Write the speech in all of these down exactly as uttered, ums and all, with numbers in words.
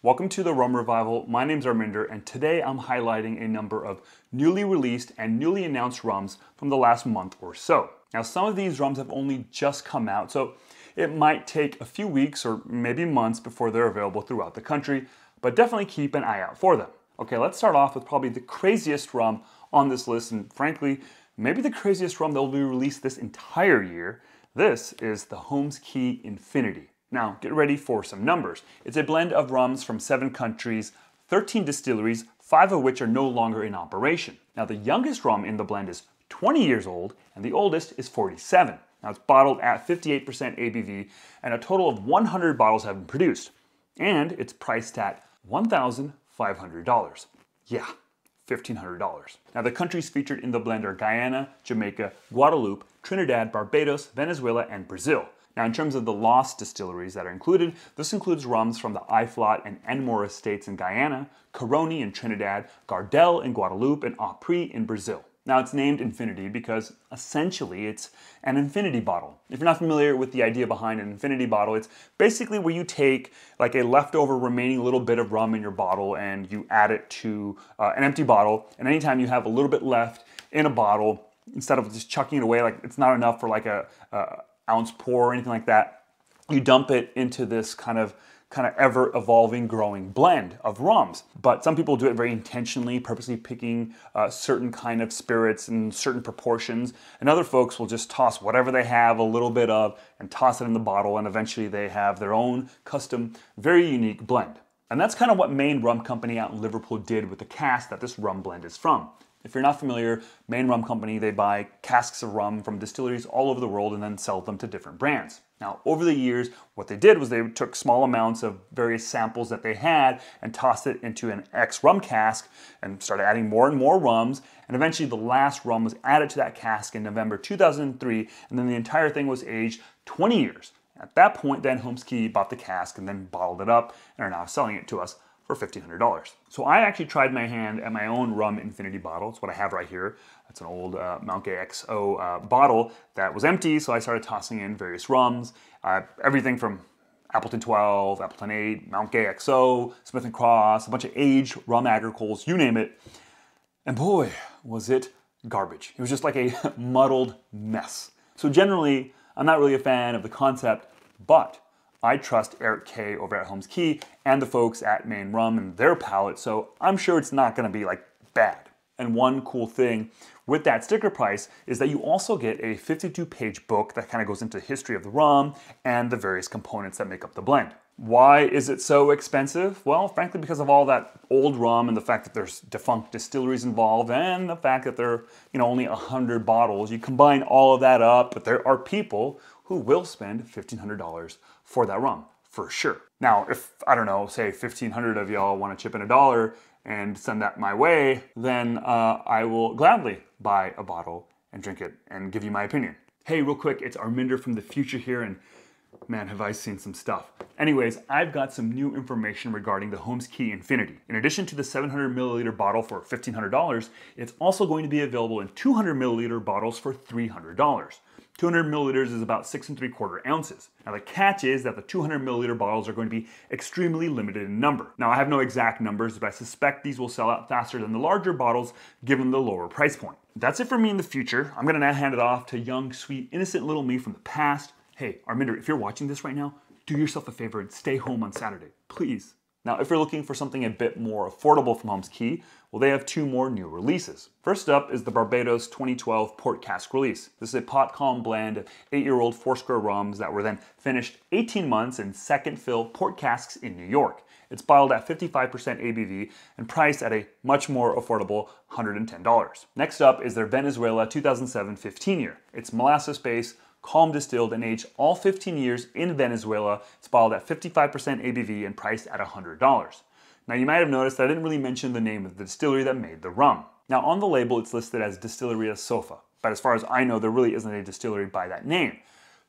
Welcome to The Rum Revival. My name's Arminder, and today I'm highlighting a number of newly released and newly announced rums from the last month or so. Now, some of these rums have only just come out, so it might take a few weeks or maybe months before they're available throughout the country, but definitely keep an eye out for them. Okay, let's start off with probably the craziest rum on this list, and frankly, maybe the craziest rum that will be released this entire year. This is the Holmes Cay Infinity. Now, get ready for some numbers. It's a blend of rums from seven countries, thirteen distilleries, five of which are no longer in operation. Now, the youngest rum in the blend is twenty years old, and the oldest is forty-seven. Now, it's bottled at fifty-eight percent A B V, and a total of one hundred bottles have been produced. And it's priced at one thousand five hundred dollars. Yeah, fifteen hundred dollars. Now, the countries featured in the blend are Guyana, Jamaica, Guadeloupe, Trinidad, Barbados, Venezuela, and Brazil. Now, in terms of the lost distilleries that are included, this includes rums from the Uitvlugt and Enmore Estates in Guyana, Caroni in Trinidad, Gardel in Guadeloupe, and Opry in Brazil. Now, it's named Infinity because essentially it's an infinity bottle. If you're not familiar with the idea behind an infinity bottle, it's basically where you take like a leftover remaining little bit of rum in your bottle and you add it to uh, an empty bottle, and anytime you have a little bit left in a bottle, instead of just chucking it away, like it's not enough for like a, a ounce pour or anything like that, you dump it into this kind of kind of ever evolving, growing blend of rums. But some people do it very intentionally, purposely picking uh, certain kind of spirits in certain proportions. And other folks will just toss whatever they have a little bit of and toss it in the bottle, and eventually they have their own custom, very unique blend. And that's kind of what Main Rum Company out in Liverpool did with the cask that this rum blend is from. If you're not familiar, Main Rum Company, they buy casks of rum from distilleries all over the world and then sell them to different brands. Now, over the years, what they did was they took small amounts of various samples that they had and tossed it into an ex-rum cask and started adding more and more rums, and eventually the last rum was added to that cask in November two thousand three, and then the entire thing was aged twenty years. At that point, then Holmes Cay bought the cask and then bottled it up and are now selling it to us for fifteen hundred dollars. So I actually tried my hand at my own rum infinity bottle. It's what I have right here. It's an old uh, Mount Gay X O uh, bottle that was empty, so I started tossing in various rums. Uh, everything from Appleton twelve, Appleton eight, Mount Gay X O, Smith and Cross, a bunch of aged rum agricals, you name it. And boy, was it garbage. It was just like a muddled mess. So generally, I'm not really a fan of the concept, but I trust Eric K over at Holmes Cay and the folks at Main Rum and their palette, so I'm sure it's not gonna be like bad. And one cool thing with that sticker price is that you also get a fifty-two page book that kind of goes into the history of the rum and the various components that make up the blend. Why is it so expensive? Well, frankly, because of all that old rum and the fact that there's defunct distilleries involved and the fact that there are, you know, only one hundred bottles. You combine all of that up, but there are people who will spend fifteen hundred dollars for that rum, for sure. Now, if, I don't know, say fifteen hundred of y'all wanna chip in a dollar and send that my way, then uh, I will gladly buy a bottle and drink it and give you my opinion. Hey, real quick, it's Arminder from the future here, and man, have I seen some stuff. Anyways, I've got some new information regarding the Holmes Cay Infinity. In addition to the seven hundred milliliter bottle for fifteen hundred dollars, it's also going to be available in two hundred milliliter bottles for three hundred dollars. two hundred milliliters is about six and three quarter ounces. Now the catch is that the two hundred milliliter bottles are going to be extremely limited in number. Now I have no exact numbers, but I suspect these will sell out faster than the larger bottles given the lower price point. That's it for me in the future. I'm gonna now hand it off to young, sweet, innocent little me from the past. Hey, Arminder, if you're watching this right now, do yourself a favor and stay home on Saturday, please. Now, if you're looking for something a bit more affordable from Holmes Cay, well, they have two more new releases. First up is the Barbados twenty twelve Port Cask release. This is a pot calm blend of eight-year-old Foursquare rums that were then finished eighteen months in second fill port casks in New York. It's bottled at fifty-five percent A B V and priced at a much more affordable one hundred ten dollars. Next up is their Venezuela two thousand seven fifteen year. It's molasses-based, calm distilled, and aged all fifteen years in Venezuela. It's bottled at fifty-five percent A B V and priced at one hundred dollars. Now you might have noticed that I didn't really mention the name of the distillery that made the rum. Now on the label it's listed as Distilleria Sofa, but as far as I know there really isn't a distillery by that name.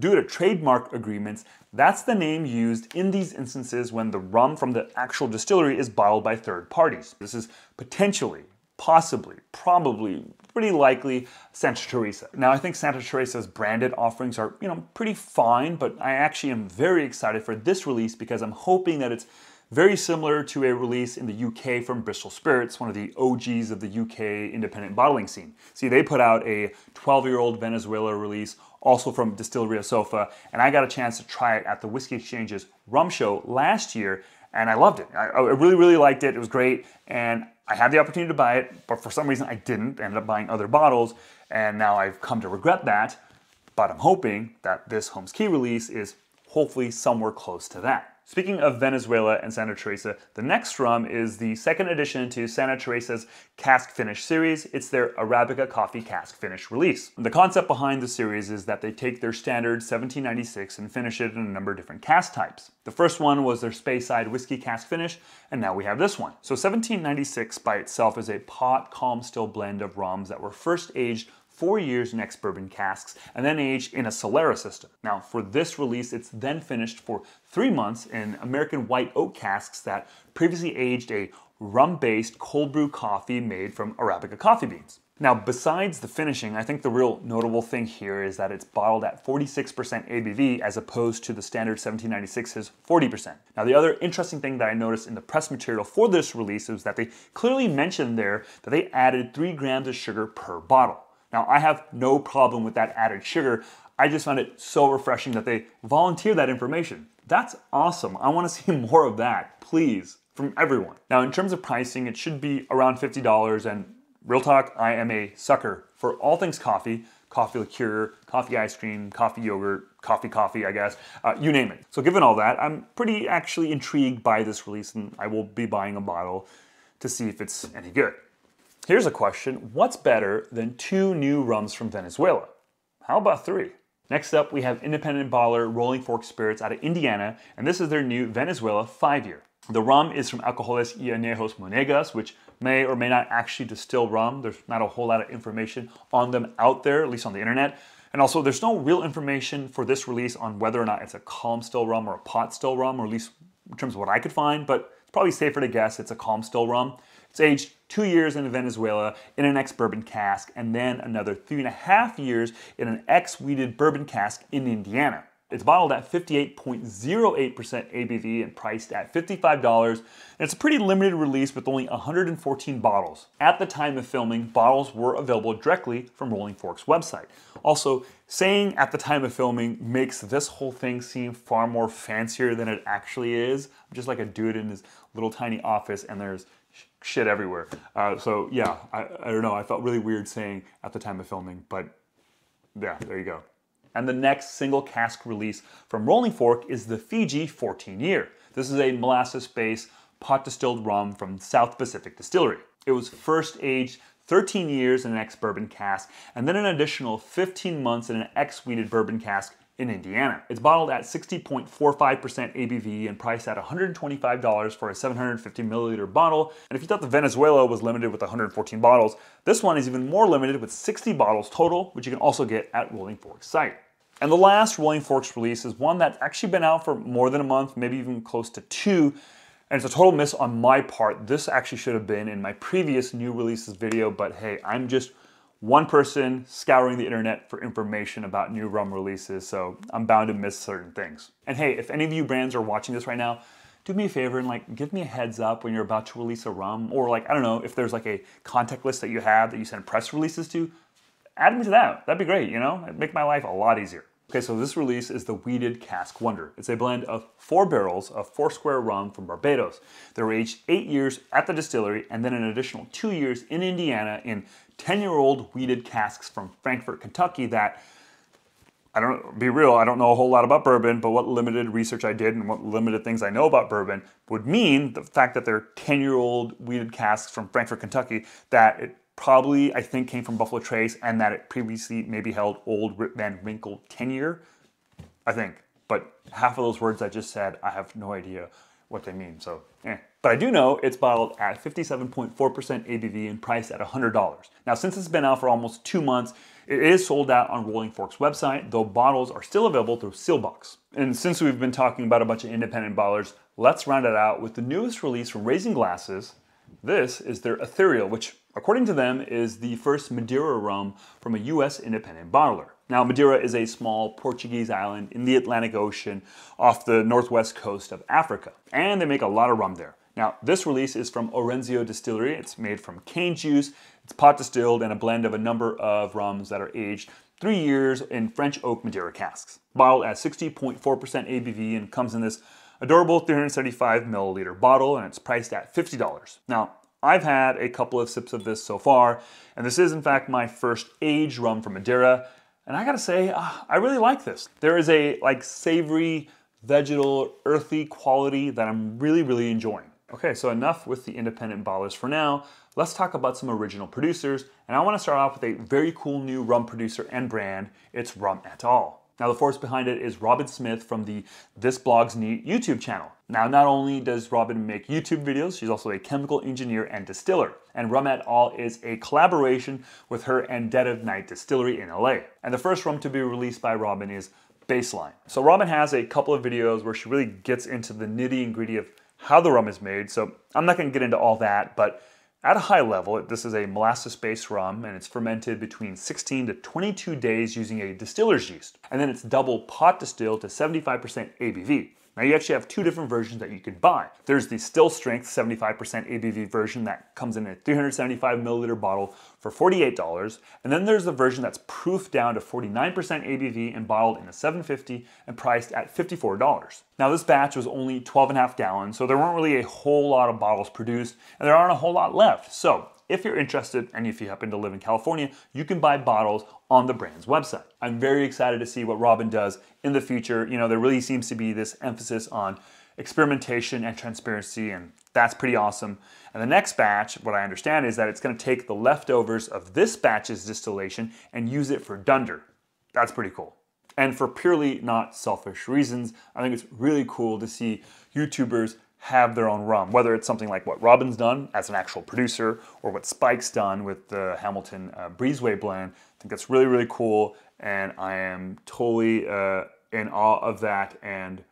Due to trademark agreements, that's the name used in these instances when the rum from the actual distillery is bottled by third parties. This is potentially, possibly, probably, pretty likely Santa Teresa. Now I think Santa Teresa's branded offerings are, you know, pretty fine, but I actually am very excited for this release because I'm hoping that it's very similar to a release in the U K from Bristol Spirits, one of the O Gs of the U K independent bottling scene. See, they put out a twelve-year-old Venezuela release, also from Distilleria Sofa, and I got a chance to try it at the Whiskey Exchange's rum show last year, and I loved it. I, I really, really liked it. It was great, and I had the opportunity to buy it, but for some reason I didn't. I ended up buying other bottles, and now I've come to regret that, but I'm hoping that this Holmes Cay release is hopefully somewhere close to that. Speaking of Venezuela and Santa Teresa, the next rum is the second edition to Santa Teresa's Cask Finish series. It's their Arabica Coffee Cask Finish release. The concept behind the series is that they take their standard seventeen ninety-six and finish it in a number of different cask types. The first one was their Speyside Whiskey Cask Finish, and now we have this one. So seventeen ninety-six by itself is a pot calm still blend of rums that were first aged four years in ex-bourbon casks, and then aged in a Solera system. Now, for this release, it's then finished for three months in American white oak casks that previously aged a rum-based cold brew coffee made from Arabica coffee beans. Now, besides the finishing, I think the real notable thing here is that it's bottled at forty-six percent A B V as opposed to the standard seventeen ninety-six's forty percent. Now, the other interesting thing that I noticed in the press material for this release is that they clearly mentioned there that they added three grams of sugar per bottle. Now, I have no problem with that added sugar. I just found it so refreshing that they volunteered that information. That's awesome. I want to see more of that, please, from everyone. Now, in terms of pricing, it should be around fifty dollars, and real talk, I am a sucker for all things coffee, coffee liqueur, coffee ice cream, coffee yogurt, coffee coffee, I guess, uh, you name it. So given all that, I'm pretty actually intrigued by this release, and I will be buying a bottle to see if it's any good. Here's a question: what's better than two new rums from Venezuela? How about three? Next up, we have independent bottler Rolling Fork Spirits out of Indiana, and this is their new Venezuela five year. The rum is from Alcoholes y Anejos Monegas, which may or may not actually distill rum. There's not a whole lot of information on them out there, at least on the internet. And also, there's no real information for this release on whether or not it's a calm still rum or a pot still rum, or at least in terms of what I could find, but it's probably safer to guess it's a calm still rum. It's aged two years in Venezuela in an ex-bourbon cask, and then another three and a half years in an ex-weeded bourbon cask in Indiana. It's bottled at fifty-eight point zero eight percent A B V and priced at fifty-five dollars, and it's a pretty limited release with only one hundred fourteen bottles. At the time of filming, bottles were available directly from Rolling Fork's website. Also, saying at the time of filming makes this whole thing seem far more fancier than it actually is. I'm just like a dude in his little tiny office, and there's shit everywhere. Uh, so yeah, I, I don't know, I felt really weird saying at the time of filming, but yeah, there you go. And the next single cask release from Rolling Fork is the Fiji fourteen year. This is a molasses-based pot distilled rum from South Pacific Distillery. It was first aged thirteen years in an ex-bourbon cask, and then an additional fifteen months in an ex-weeded bourbon cask in Indiana. It's bottled at sixty point four five percent A B V and priced at one hundred twenty-five dollars for a seven hundred fifty milliliter bottle. And if you thought the Venezuela was limited with one hundred fourteen bottles, this one is even more limited with sixty bottles total, which you can also get at Rolling Fork's site. And the last Rolling Fork's release is one that's actually been out for more than a month, maybe even close to two, and it's a total miss on my part. This actually should have been in my previous new releases video, but hey, I'm just one person scouring the internet for information about new rum releases, so I'm bound to miss certain things. And hey, if any of you brands are watching this right now, do me a favor and like give me a heads up when you're about to release a rum, or like, I don't know, if there's like a contact list that you have that you send press releases to, add me to that. That'd be great, you know? It'd make my life a lot easier. Okay, so this release is the Weeded Cask Wonder. It's a blend of four barrels of Foursquare rum from Barbados. They were aged eight years at the distillery and then an additional two years in Indiana in ten year old weeded casks from Frankfort, Kentucky that, I don't, be real, I don't know a whole lot about bourbon, but what limited research I did and what limited things I know about bourbon would mean the fact that they're ten year old weeded casks from Frankfort, Kentucky, that it probably, I think, came from Buffalo Trace, and that it previously maybe held Old Rip Van Winkle tenure, I think. But half of those words I just said, I have no idea what they mean, so eh. But I do know it's bottled at fifty-seven point four percent A B V and priced at one hundred dollars. Now, since it's been out for almost two months, it is sold out on Rolling Fork's website, though bottles are still available through Sealbox. And since we've been talking about a bunch of independent bottlers, let's round it out with the newest release from Raising Glasses. This is their Ethereal, which, according to them, is the first Madeira rum from a U S independent bottler. Now, Madeira is a small Portuguese island in the Atlantic Ocean off the northwest coast of Africa, and they make a lot of rum there. Now, this release is from Orenzio Distillery. It's made from cane juice, it's pot distilled, and a blend of a number of rums that are aged three years in French oak Madeira casks. Bottled at sixty point four percent A B V and comes in this adorable three hundred seventy-five milliliter bottle, and it's priced at fifty dollars. Now, I've had a couple of sips of this so far, and this is in fact my first aged rum from Madeira. And I gotta say, uh, I really like this. There is a like savory, vegetal, earthy quality that I'm really, really enjoying. Okay, so enough with the independent bottlers for now. Let's talk about some original producers. And I wanna start off with a very cool new rum producer and brand. It's Rum et al. Now, the force behind it is Robin Smith from the This Blog's Neat YouTube channel. Now, not only does Robin make YouTube videos, she's also a chemical engineer and distiller. And Rum et al is a collaboration with her and Dead of Night Distillery in L A. And the first rum to be released by Robin is Baseline. So Robin has a couple of videos where she really gets into the nitty-gritty of how the rum is made. So I'm not gonna get into all that, but at a high level, this is a molasses-based rum, and it's fermented between sixteen to twenty-two days using a distiller's yeast. And then it's double pot distilled to seventy-five percent A B V. Now, you actually have two different versions that you can buy. There's the still strength seventy-five percent A B V version that comes in a three hundred seventy-five milliliter bottle for forty-eight dollars. And then there's the version that's proofed down to forty-nine percent A B V and bottled in a seven fifty and priced at fifty-four dollars. Now, this batch was only twelve and a half gallons, so there weren't really a whole lot of bottles produced, and there aren't a whole lot left. So if you're interested, and if you happen to live in California, you can buy bottles on the brand's website. I'm very excited to see what Robin does in the future. You know, there really seems to be this emphasis on experimentation and transparency, and that's pretty awesome. And the next batch, what I understand is that it's gonna take the leftovers of this batch's distillation and use it for dunder. That's pretty cool. And for purely not selfish reasons, I think it's really cool to see YouTubers have their own rum, whether it's something like what Robin's done as an actual producer or what Spike's done with the Hamilton uh, Breezeway blend. I think that's really, really cool, and I am totally uh, in awe of that, and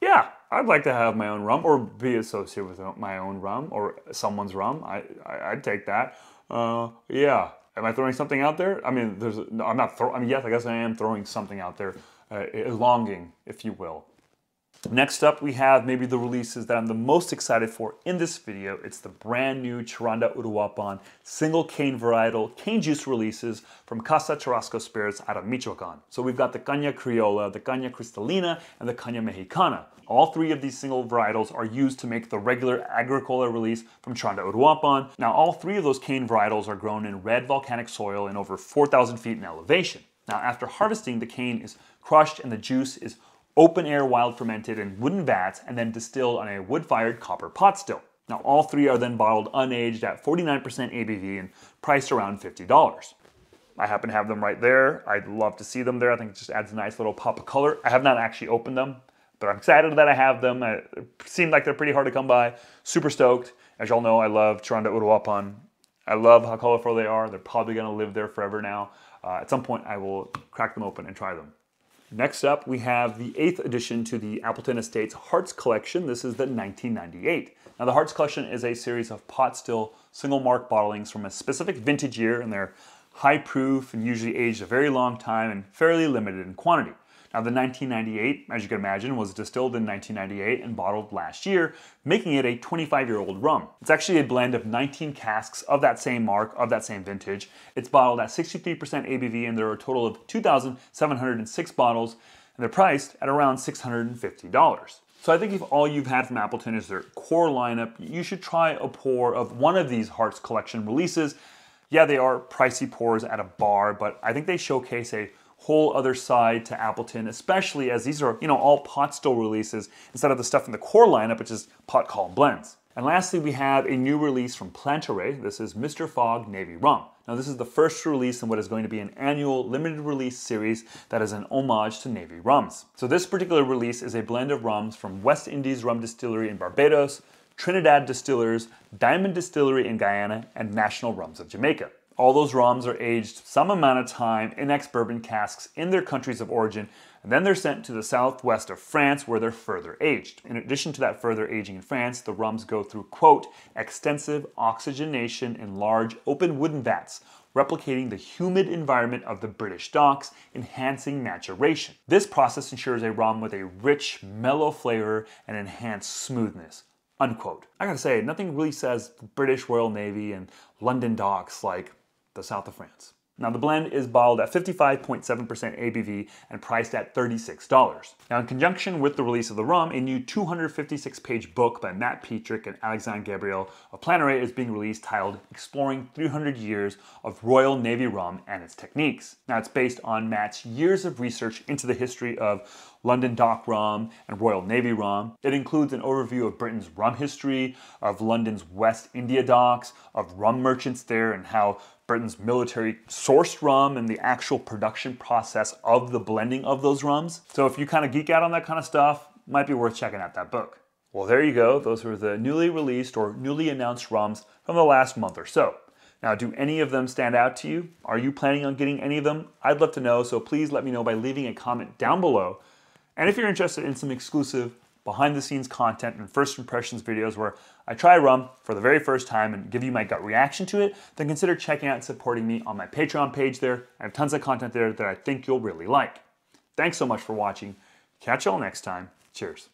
yeah, I'd like to have my own rum or be associated with my own rum or someone's rum. I, I, I'd take that. Uh, yeah. Am I throwing something out there? I mean, there's, no, I'm not throwing, I mean, yes, I guess I am throwing something out there, uh, longing, if you will. Next up, we have maybe the releases that I'm the most excited for in this video. It's the brand new Charanda Uruapan single cane varietal cane juice releases from Casa Tarasco Spirits out of Michoacan. So we've got the Caña Criola, the Caña Cristalina, and the Caña Mexicana. All three of these single varietals are used to make the regular Agricola release from Charanda Uruapan. Now, all three of those cane varietals are grown in red volcanic soil in over four thousand feet in elevation. Now, after harvesting, the cane is crushed and the juice is open-air wild fermented in wooden vats and then distilled on a wood-fired copper pot still. Now, all three are then bottled unaged at forty-nine percent A B V and priced around fifty dollars. I happen to have them right there. I'd love to see them there. I think it just adds a nice little pop of color. I have not actually opened them, but I'm excited that I have them. It seemed like they're pretty hard to come by. Super stoked. As y'all know, I love Charanda Uruapan. I love how colorful they are. They're probably gonna live there forever now. Uh, at some point, I will crack them open and try them. Next up, we have the eighth edition to the Hamilton Estates Hearts Collection. This is the nineteen ninety-eight. Now, the Hearts Collection is a series of pot still single mark bottlings from a specific vintage year, and they're high proof and usually aged a very long time and fairly limited in quantity. Now, the nineteen ninety-eight, as you can imagine, was distilled in nineteen ninety-eight and bottled last year, making it a twenty-five-year-old rum. It's actually a blend of nineteen casks of that same mark, of that same vintage. It's bottled at sixty-three percent A B V, and there are a total of two thousand seven hundred six bottles, and they're priced at around six hundred fifty dollars. So I think if all you've had from Appleton is their core lineup, you should try a pour of one of these Hearts Collection releases. Yeah, they are pricey pours at a bar, but I think they showcase a whole other side to Appleton, especially as these are, you know, all pot still releases instead of the stuff in the core lineup, which is pot call and blends. And lastly, we have a new release from Plantaray. This is Mister Fogg Navy Rum. Now, this is the first release in what is going to be an annual limited release series that is an homage to Navy rums. So this particular release is a blend of rums from West Indies Rum Distillery in Barbados, Trinidad Distillers, Diamond Distillery in Guyana, and National Rums of Jamaica. All those rums are aged some amount of time in ex-bourbon casks in their countries of origin, and then they're sent to the southwest of France where they're further aged. In addition to that further aging in France, the rums go through, quote, extensive oxygenation in large open wooden vats, replicating the humid environment of the British docks, enhancing maturation. This process ensures a rum with a rich, mellow flavor and enhanced smoothness. Unquote. I gotta say, nothing really says the British Royal Navy and London docks like the south of France. Now, the blend is bottled at fifty-five point seven percent A B V and priced at thirty-six dollars. Now, in conjunction with the release of the rum, a new two hundred fifty-six page book by Matt Petrick and Alexandre Gabriel of Planeret is being released, titled Exploring three hundred years of Royal Navy Rum and Its Techniques. Now, it's based on Matt's years of research into the history of London Dock Rum and Royal Navy Rum. It includes an overview of Britain's rum history, of London's West India docks, of rum merchants there, and how Britain's military sourced rum and the actual production process of the blending of those rums. So if you kind of geek out on that kind of stuff, might be worth checking out that book. Well, there you go. Those are the newly released or newly announced rums from the last month or so. Now, do any of them stand out to you? Are you planning on getting any of them? I'd love to know, so please let me know by leaving a comment down below. And if you're interested in some exclusive behind the scenes content and first impressions videos where I try rum for the very first time and give you my gut reaction to it, then consider checking out and supporting me on my Patreon page there. I have tons of content there that I think you'll really like. Thanks so much for watching. Catch y'all next time. Cheers.